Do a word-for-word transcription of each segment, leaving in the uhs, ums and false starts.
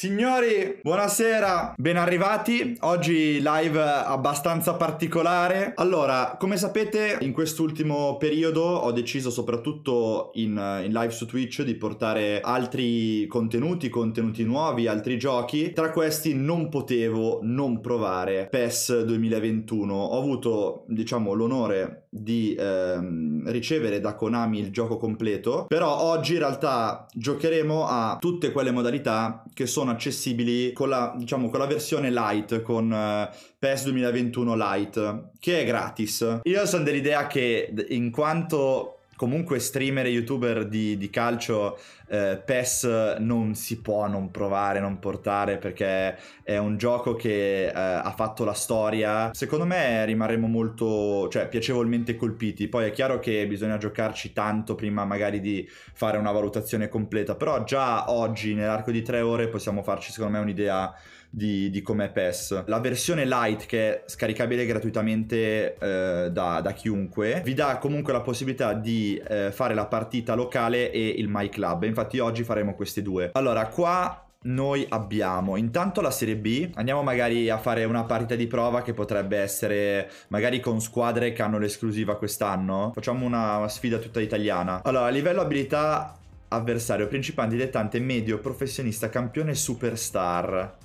Signori, buonasera, ben arrivati. Oggi live abbastanza particolare. Allora, come sapete, in quest'ultimo periodo ho deciso soprattutto in, in live su Twitch di portare altri contenuti, contenuti nuovi, altri giochi. Tra questi non potevo non provare P E S duemilaventuno. Ho avuto, diciamo, l'onore di ehm, ricevere da Konami il gioco completo, però oggi in realtà giocheremo a tutte quelle modalità che sono accessibili con la, diciamo, con la versione Lite, con eh, P E S duemilaventuno Lite, che è gratis. Io sono dell'idea che, in quanto comunque streamer e youtuber di, di calcio, eh, P E S non si può non provare, non portare, perché è un gioco che eh, ha fatto la storia. Secondo me rimarremo molto, cioè, piacevolmente colpiti. Poi è chiaro che bisogna giocarci tanto prima magari di fare una valutazione completa, però già oggi nell'arco di tre ore possiamo farci, secondo me, un'idea di, di com'è P E S. La versione Lite, che è scaricabile gratuitamente eh, da, da chiunque, vi dà comunque la possibilità di eh, fare la partita locale e il MyClub. Infatti oggi faremo queste due. Allora, qua noi abbiamo intanto la Serie B. Andiamo magari a fare una partita di prova che potrebbe essere magari con squadre che hanno l'esclusiva quest'anno. Facciamo una sfida tutta italiana. Allora, livello abilità: avversario, principiante, dilettante, medio, professionista, campione, superstar.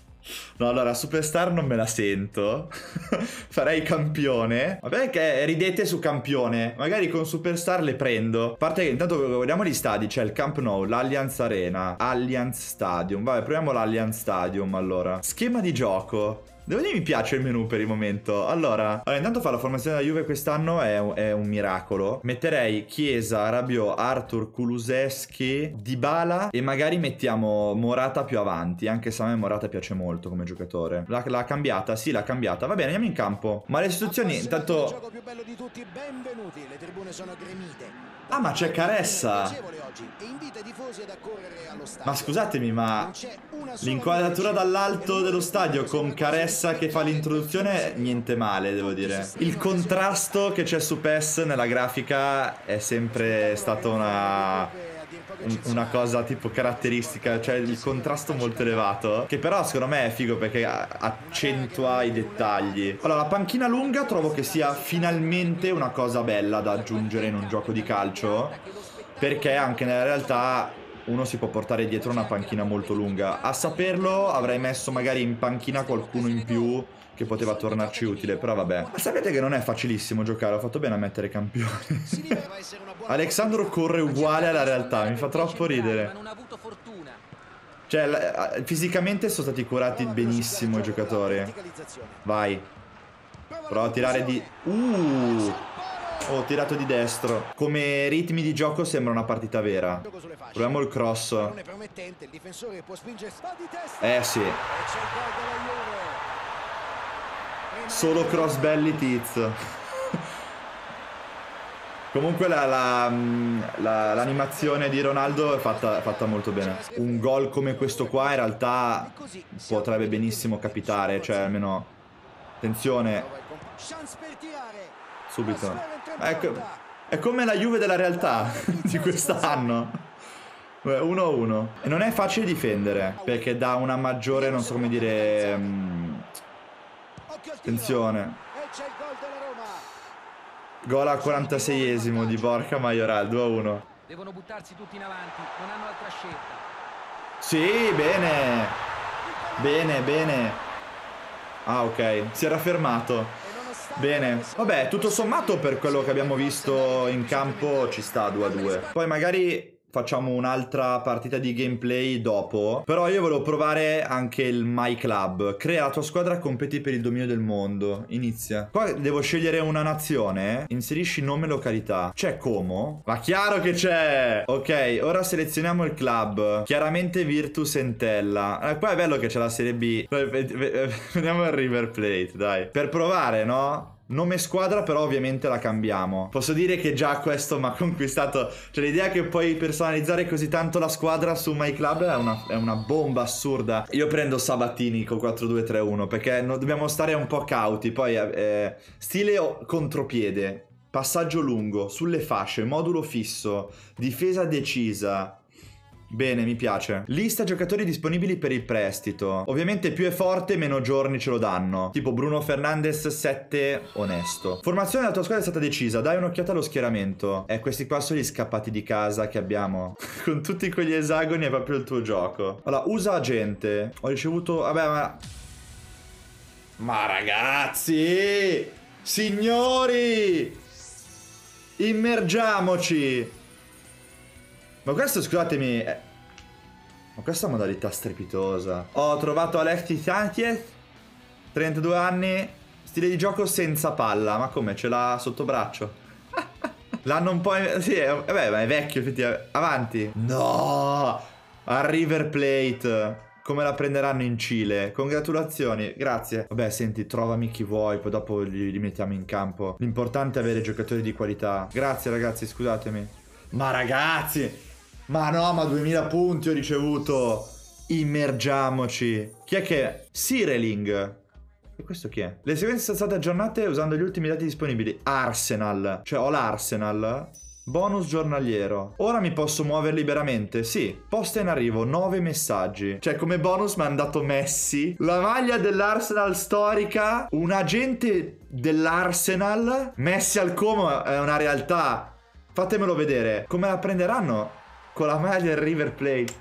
No, allora, superstar non me la sento. Farei campione. Vabbè che ridete su campione. Magari con superstar le prendo. A parte che intanto guardiamo gli stadi. C'è il Camp Nou, l'Allianz Arena, Allianz Stadium. Vabbè, proviamo l'Allianz Stadium allora. Schema di gioco. Devo dire mi piace il menu per il momento. Allora, allora intanto fa la formazione della Juve quest'anno è, è un miracolo. Metterei Chiesa, Rabiot, Arthur, Kulusevski, Dybala e magari mettiamo Morata più avanti, anche se a me Morata piace molto come giocatore. L'ha cambiata? Sì, l'ha cambiata. Va bene, andiamo in campo. Ma le istituzioni intanto... Il gioco più bello di tutti, benvenuti. Le tribune sono gremite. Ah, ma c'è Caressa. Ma scusatemi, ma l'inquadratura dall'alto dello stadio con Caressa che fa l'introduzione, niente male, devo dire. Il contrasto che c'è su P E S nella grafica è sempre stata una... una cosa tipo caratteristica, cioè il contrasto molto elevato, che però secondo me è figo perché accentua i dettagli. Allora, la panchina lunga trovo che sia finalmente una cosa bella da aggiungere in un gioco di calcio, perché anche nella realtà uno si può portare dietro una panchina molto lunga. A saperlo avrei messo magari in panchina qualcuno in più che poteva tornarci utile, però vabbè. Ma sapete che non è facilissimo giocare, ho fatto bene a mettere campione. Alexandro corre uguale alla realtà, mi fa troppo ridere. Cioè, fisicamente sono stati curati benissimo i giocatori. Vai. Prova a tirare di... Uh! Oh, tirato di destro. Come ritmi di gioco sembra una partita vera. Proviamo il cross. Eh sì. Solo cross belli tiz. Comunque l'animazione la, la, di Ronaldo è fatta, fatta molto bene. Un gol come questo qua in realtà potrebbe benissimo capitare. Cioè, almeno... Attenzione. Subito. Ecco, è come la Juve della realtà di quest'anno. uno a uno. E non è facile difendere, perché dà una maggiore, non so come dire... Mh, attenzione. Gol al quarantaseiesimo di Borja Majoral, due a uno. Devono buttarsi tutti in avanti, non hanno altra scelta. Sì, bene. Bene, bene. Ah, ok. Si era fermato. Bene. Vabbè, tutto sommato per quello che abbiamo visto in campo ci sta due a due. Poi magari facciamo un'altra partita di gameplay dopo. Però io volevo provare anche il My Club. Crea la tua squadra, competi per il dominio del mondo. Inizia. Qua devo scegliere una nazione. Inserisci nome e località. C'è Como? Ma chiaro che c'è! Ok, ora selezioniamo il club. Chiaramente Virtus Entella. Eh, poi è bello che c'è la Serie B. Vediamo il River Plate, dai. Per provare, no? Nome squadra però ovviamente la cambiamo. Posso dire che già questo mi ha conquistato. Cioè l'idea che puoi personalizzare così tanto la squadra su MyClub è una, è una bomba assurda. Io prendo Sabatini con quattro due tre uno perché no, dobbiamo stare un po' cauti. Poi eh, stile contropiede, passaggio lungo, sulle fasce, modulo fisso, difesa decisa. Bene, mi piace. Lista giocatori disponibili per il prestito. Ovviamente più è forte, meno giorni ce lo danno. Tipo Bruno Fernandez sette, onesto. Formazione della tua squadra è stata decisa. Dai un'occhiata allo schieramento. Eh, questi qua sono gli scappati di casa che abbiamo. Con tutti quegli esagoni è proprio il tuo gioco. Allora, usa agente. Ho ricevuto... Vabbè, ma... Ma ragazzi! Signori! Immergiamoci! Ma questo, scusatemi, è... ma questa modalità strepitosa. Ho trovato Alexis Sanchez, trentadue anni, stile di gioco senza palla. Ma come, ce l'ha sotto braccio? L'hanno un po'... In... Sì, è... Beh, ma è vecchio, effettivamente. Avanti. No! A River Plate. Come la prenderanno in Cile. Congratulazioni, grazie. Vabbè, senti, trovami chi vuoi, poi dopo li, li mettiamo in campo. L'importante è avere giocatori di qualità. Grazie ragazzi, scusatemi. Ma ragazzi... Ma no, ma duemila punti ho ricevuto. Immergiamoci. Chi è che è? Sireling. E questo chi è? Le sequenze sono state aggiornate usando gli ultimi dati disponibili. Arsenal. Cioè ho l'Arsenal. Bonus giornaliero. Ora mi posso muovere liberamente? Sì. Posta in arrivo, nove messaggi. Cioè come bonus mi ha mandato Messi, la maglia dell'Arsenal storica, un agente dell'Arsenal. Messi al Como è una realtà. Fatemelo vedere. Come la prenderanno? Con la maglia del River Plate.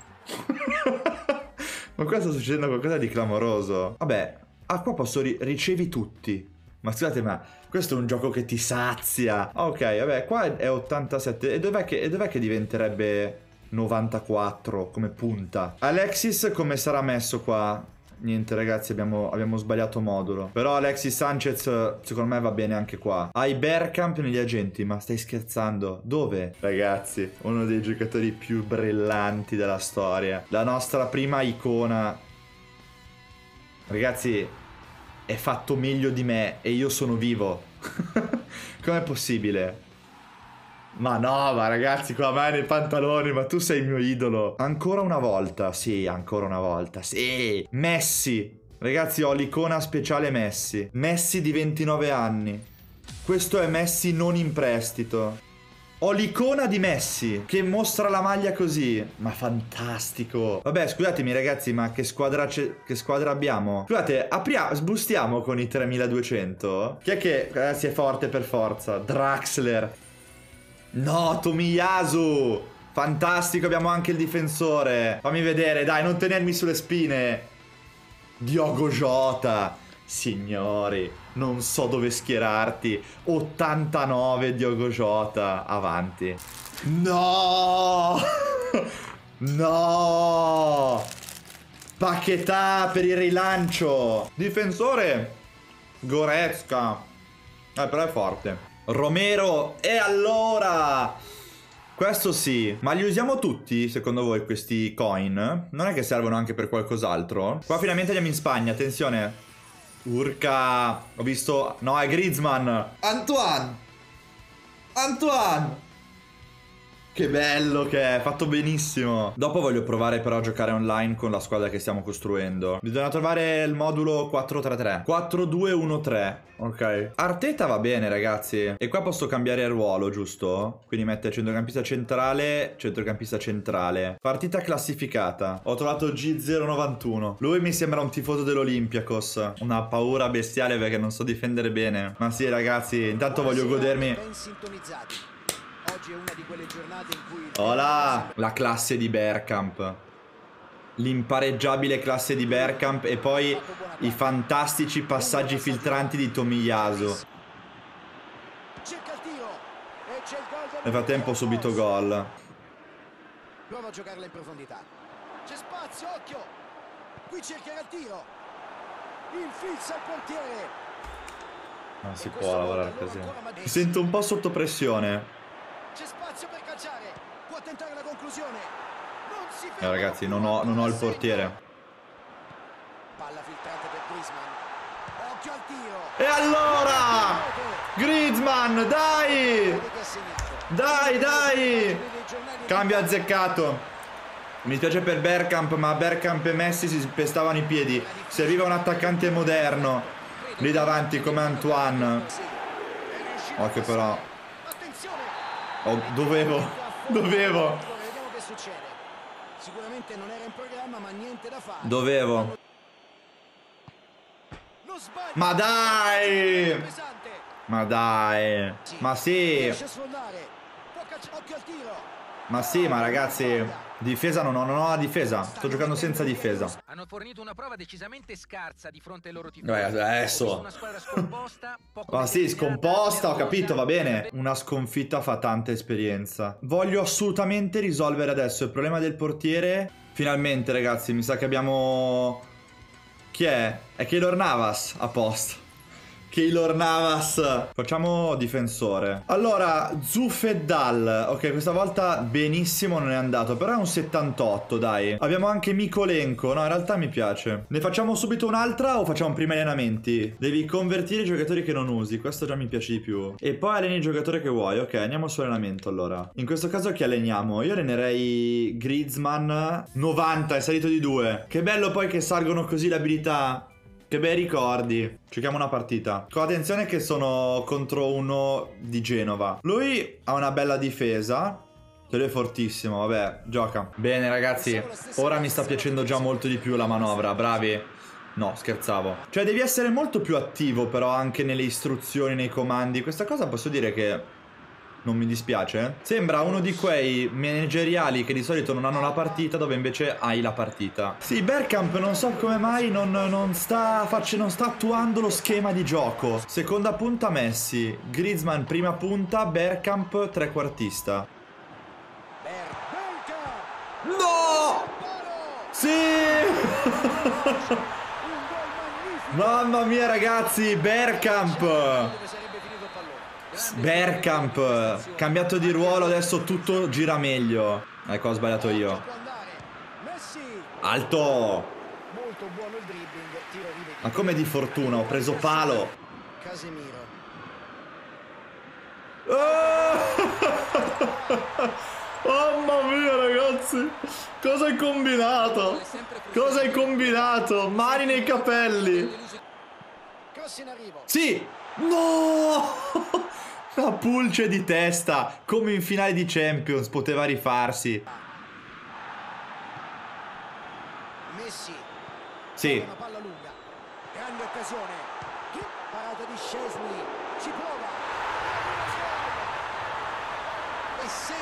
Ma qua sta succedendo qualcosa di clamoroso. Vabbè, ah, qua posso ri ricevi tutti. Ma scusate, ma questo è un gioco che ti sazia. Ok, vabbè, qua è ottantasette. E dov'è che, dov'è che diventerebbe novantaquattro come punta? Alexis come sarà messo qua? Niente ragazzi, abbiamo, abbiamo sbagliato modulo. Però Alexis Sanchez secondo me va bene anche qua. Hai Bergkamp negli agenti, ma stai scherzando? Dove? Ragazzi, uno dei giocatori più brillanti della storia. La nostra prima icona. Ragazzi, è fatto meglio di me e io sono vivo. Com'è possibile? Ma no, ma ragazzi, qua vai nei pantaloni, ma tu sei il mio idolo. Ancora una volta, sì, ancora una volta, sì. Messi. Ragazzi, ho l'icona speciale Messi. Messi di ventinove anni. Questo è Messi non in prestito. Ho l'icona di Messi, che mostra la maglia così. Ma fantastico. Vabbè, scusatemi ragazzi, ma che squadra, che squadra abbiamo? Scusate, apriamo, sbustiamo con i tremiladuecento. Chi è che, ragazzi, è forte per forza? Draxler. No, Tomiyasu! Fantastico, abbiamo anche il difensore. Fammi vedere, dai, non tenermi sulle spine. Diogo Jota. Signori, non so dove schierarti. ottantanove Diogo Jota. Avanti. No! No! Paquetà per il rilancio. Difensore. Goretzka. Eh, però è forte. Romero, e allora? Questo sì. Ma li usiamo tutti, secondo voi, questi coin? Non è che servono anche per qualcos'altro? Qua finalmente andiamo in Spagna, attenzione. Urca. Ho visto... No, è Griezmann. Antoine. Antoine. Che bello che è, fatto benissimo. Dopo voglio provare però a giocare online con la squadra che stiamo costruendo. Bisogna trovare il modulo quattro tre tre. quattro due uno tre. Ok. Arteta va bene ragazzi. E qua posso cambiare ruolo, giusto? Quindi mette centrocampista centrale, centrocampista centrale. Partita classificata. Ho trovato G zero novantuno. Lui mi sembra un tifoso dell'Olympiakos. Una paura bestiale perché non so difendere bene. Ma sì ragazzi, intanto voglio godermi... Hola! La classe di Bergkamp. L'impareggiabile classe di Bergkamp. E poi i fantastici passaggi filtranti di Tomiyasu. Nel frattempo ho subito gol. Prova a giocarla in profondità. C'è spazio, occhio! Qui cercherà il tiro. Infilza il portiere. Non si può lavorare così. Mi sento un po' sotto pressione. C'è spazio per calciare. Può tentare la conclusione. Non si ferma. Eh, ragazzi, non ho, non ho il portiere. Palla filtrata per Griezmann. Occhio al tiro. E allora! Griezmann, dai! Dai, dai! Cambio azzeccato. Mi piace per Bergkamp, ma Bergkamp e Messi si pestavano i piedi. Serviva un attaccante moderno lì davanti come Antoine. Occhio però. Oh, dovevo, dovevo. Sicuramente non era in programma, ma niente da fare. Dovevo. Ma dai! Ma dai! Ma sì! Ma sì, ma ragazzi, difesa non ho, non ho la difesa. Sto giocando senza difesa. Hanno fornito una prova decisamente scarsa di fronte ai loro tifosi. Adesso. Una squadra scomposta, poco ma sì, scomposta, ho capito, va bene. Una sconfitta fa tanta esperienza. Voglio assolutamente risolvere adesso il problema del portiere. Finalmente, ragazzi, mi sa che abbiamo... Chi è? È Keylor Navas, a posto. Keylor Navas. Facciamo difensore. Allora, Zufeddal. Ok, questa volta benissimo non è andato. Però è un settantotto, dai. Abbiamo anche Mikolenko. No, in realtà mi piace. Ne facciamo subito un'altra o facciamo prima allenamenti? Devi convertire i giocatori che non usi. Questo già mi piace di più. E poi alleni il giocatore che vuoi. Ok, andiamo sull'allenamento allora. In questo caso chi alleniamo? Io allenerei Griezmann. novanta, è salito di due. Che bello poi che salgono così le abilità. Che bei ricordi. Giochiamo una partita. Con attenzione che sono contro uno di Genova. Lui ha una bella difesa. Che lui è fortissimo. Vabbè, gioca. Bene ragazzi, ora mi sta piacendo già molto di più la manovra. Bravi. No, scherzavo. Cioè devi essere molto più attivo però anche nelle istruzioni, nei comandi. Questa cosa posso dire che non mi dispiace. Sembra uno di quei manageriali che di solito non hanno la partita, dove invece hai la partita. Sì, Bergkamp non so come mai non, non, sta, faccio, non sta attuando lo schema di gioco. Seconda punta Messi, Griezmann prima punta, Bergkamp trequartista. No! Sì! Mamma mia ragazzi, Bergkamp! Bergkamp cambiato di ruolo, adesso tutto gira meglio. Ecco, ho sbagliato io. Alto. Ma come di fortuna, ho preso palo. Oh! Mamma mia ragazzi, cosa hai combinato? Cosa hai combinato? Mani nei capelli. Sì. No! Una pulce di testa, come in finale di Champions, poteva rifarsi. Messi. Sì. Una palla lunga. Grande occasione. Parata di Szczęsny. Ci prova.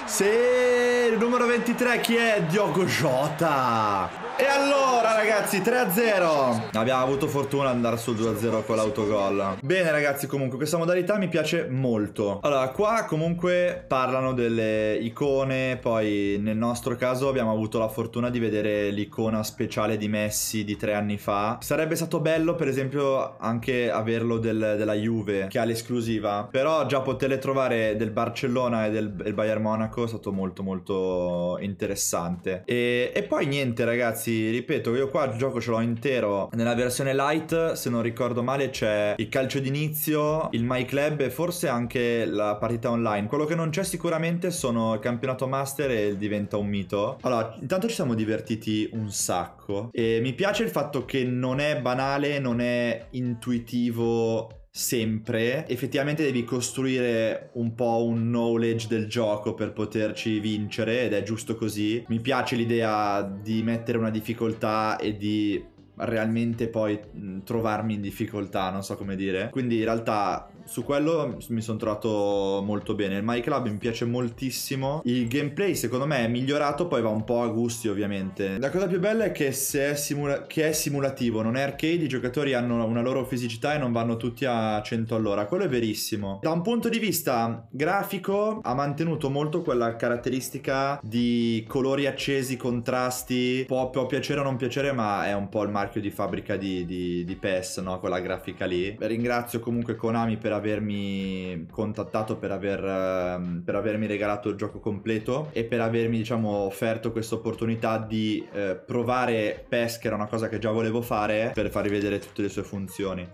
Sì, il numero ventitré chi è? Diogo Jota. E allora ragazzi, tre a zero. Abbiamo avuto fortuna ad andare sul due a zero con l'autogol. Bene ragazzi, comunque questa modalità mi piace molto. Allora qua comunque parlano delle icone. Poi nel nostro caso abbiamo avuto la fortuna di vedere l'icona speciale di Messi di tre anni fa. Sarebbe stato bello per esempio anche averlo del, della Juve, che ha l'esclusiva. Però già poterle trovare del Barcellona e del, del Bayern Monaco è stato molto molto interessante. E, e poi niente ragazzi, ripeto, io qua il gioco ce l'ho intero. Nella versione Lite, se non ricordo male, c'è il calcio d'inizio, il MyClub e forse anche la partita online. Quello che non c'è sicuramente sono il campionato master e il diventa un mito. Allora, intanto ci siamo divertiti un sacco e mi piace il fatto che non è banale, non è intuitivo sempre. Effettivamente devi costruire un po' un knowledge del gioco per poterci vincere, ed è giusto così. Mi piace l'idea di mettere una difficoltà e di realmente poi trovarmi in difficoltà, non so come dire. Quindi in realtà su quello mi sono trovato molto bene. Il MyClub mi piace moltissimo. Il gameplay secondo me è migliorato, poi va un po' a gusti ovviamente. La cosa più bella è che, se è, simula che è simulativo, non è arcade, i giocatori hanno una loro fisicità e non vanno tutti a cento all'ora. Quello è verissimo. Da un punto di vista grafico ha mantenuto molto quella caratteristica di colori accesi, contrasti. Può, può piacere o non piacere, ma è un po' il marchio di fabbrica di, di, di P E S, no? Quella grafica lì. Ringrazio comunque Konami per avermi contattato, per, aver, per avermi regalato il gioco completo e per avermi, diciamo, offerto questa opportunità di eh, provare P E S, che era una cosa che già volevo fare, per farvi vedere tutte le sue funzioni.